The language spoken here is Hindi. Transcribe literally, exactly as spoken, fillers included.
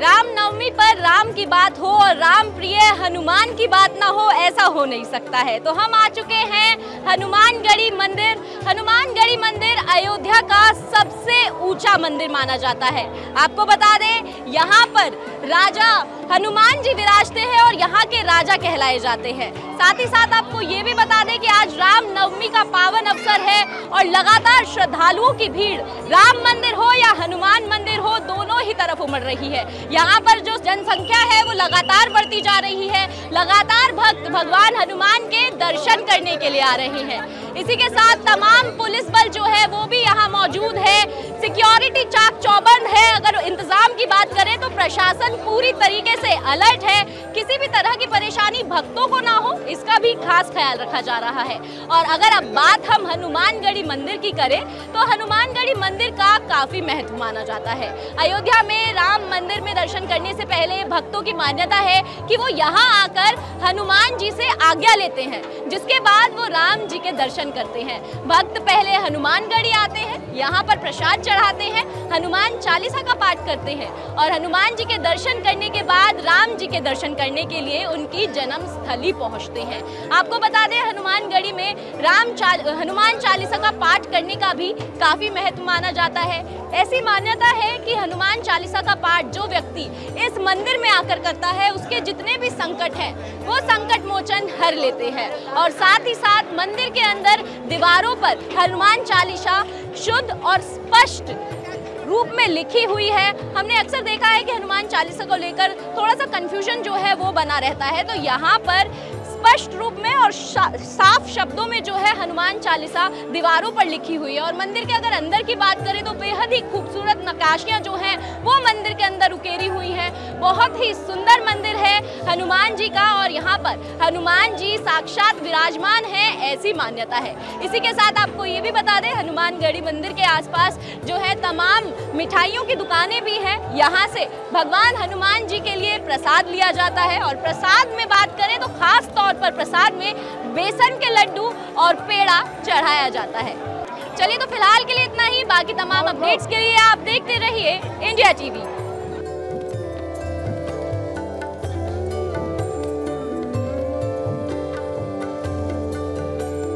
रामनवमी पर राम की बात हो और राम प्रिय हनुमान की बात ना हो, ऐसा हो नहीं सकता है। तो हम आ चुके हैं हनुमानगढ़ी मंदिर। हनुमानगढ़ी मंदिर अयोध्या का सबसे ऊंचा मंदिर माना जाता है। आपको बता दें, यहाँ पर राजा हनुमान जी विराजते हैं और यहाँ के राजा कहलाए जाते हैं। साथ ही साथ आपको ये भी बता दें कि आज रामनवमी का पावन अवसर है और लगातार श्रद्धालुओं की भीड़ राम मंदिर हो या हनुमान मंदिर हो, दोनों ही तरफ उमड़ रही है। यहाँ पर जो जनसंख्या है वो लगातार बढ़ती जा रही है। लगातार भक्त भगवान हनुमान के दर्शन करने के लिए आ रहे हैं। इसी के साथ तमाम पुलिस बल जो है वो भी यहाँ मौजूद है। सिक्योरिटी चाक चौबंद है। अगर इंतजाम की बात करें तो प्रशासन पूरी तरीके से अलर्ट है। किसी भी तरह की परेशानी भक्तों को ना हो, इसका भी खास ख्याल रखा जा रहा है। और अगर अब बात हम हनुमानगढ़ी मंदिर की करें तो हनुमानगढ़ी मंदिर का काफी महत्व माना जाता है। अयोध्या में राम मंदिर में दर्शन करने से पहले भक्तों की मान्यता है कि वो यहाँ आकर हनुमान जी से आज्ञा लेते हैं, जिसके बाद वो राम जी के दर्शन करते हैं। भक्त पहले हनुमानगढ़ी आते हैं, यहाँ पर प्रसाद चढ़ाते हैं, हनुमान चालीसा का पाठ करते हैं और हनुमान जी के दर्शन करने के बाद राम जी के दर्शन करने के लिए उनकी जन्म स्थली पहुँचते हैं। आपको बता दें, हनुमानगढ़ी में राम चाल हनुमान चालीसा का पाठ करने का भी काफ़ी महत्व माना जाता है। ऐसी मान्यता है कि हनुमान चालीसा का पाठ जो व्यक्ति इस मंदिर में आकर करता है, उसके जितने भी संकट हैं वो संकट मोचन हर लेते हैं। और साथ ही साथ मंदिर के अंदर दीवारों पर हनुमान चालीसा शुद्ध और स्पष्ट रूप में लिखी हुई है। हमने अक्सर देखा है कि हनुमान चालीसा को लेकर थोड़ा सा कन्फ्यूजन जो है वो बना रहता है, तो यहाँ पर स्पष्ट रूप में और साफ शब्दों में जो है हनुमान चालीसा दीवारों पर लिखी हुई है। और मंदिर के अगर अंदर की बात करें तो बेहद ही खूबसूरत नक्काशियाँ जो हैं वो मंदिर के अंदर उकेरी हुई हैं। बहुत ही सुंदर मंदिर है हनुमान जी का और यहाँ पर हनुमान जी साक्षात विराजमान हैं, ऐसी मान्यता है। इसी के साथ आपको ये भी बता दें, हनुमानगढ़ी मंदिर के आसपास जो है तमाम मिठाइयों की दुकानें भी हैं। यहाँ से भगवान हनुमान जी के लिए प्रसाद लिया जाता है और प्रसाद में बात करें तो खास तौर पर प्रसाद में बेसन के लड्डू और पेड़ा चढ़ाया जाता है। चलिए, तो फिलहाल के लिए इतना ही। बाकी तमाम अपडेट्स के लिए आप देखते रहिए इंडिया टीवी।